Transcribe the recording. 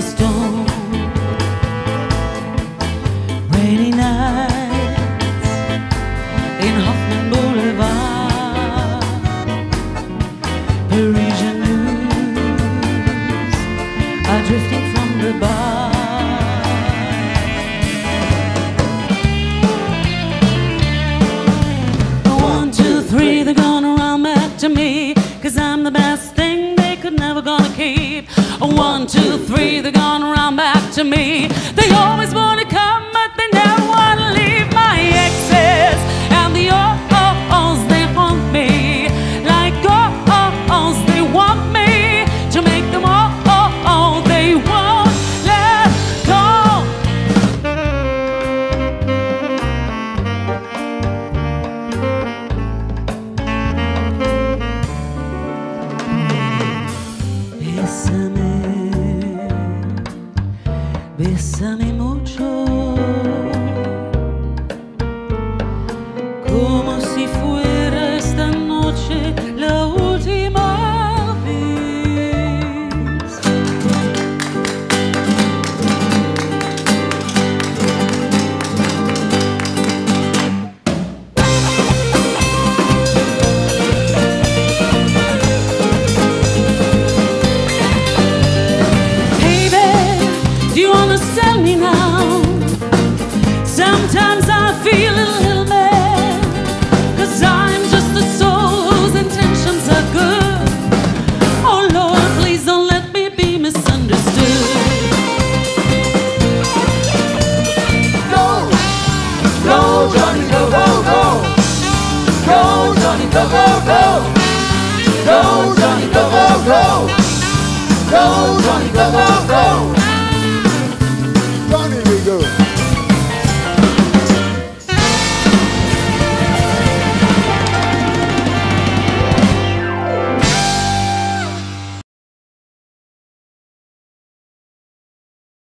thunderstorm, rainy nights in Hoffman Boulevard, Parisian news are drifting from the bar. One, two, three, they're gonna run back to me, 'cause I'm the best thing they could never gonna keep. One, two, three, they're gonna run back to me. They always wanna come, but they never wanna leave. My exes and the oh-ohs, they haunt me. Like oh-ohs, they want me to make them oh-oh-oh. They won't let go. Bésame, bésame mucho, como si fuera esta noche la última vez. Baby, do you want to sell me now? Sometimes I feel a little bad, 'cause I'm just a soul whose intentions are good. Oh Lord, please don't let me be misunderstood. Go, go, Johnny, go, go, go. Go, Johnny, go, go, go. Go, Johnny, go, go, go. Go, Johnny, go, go, go.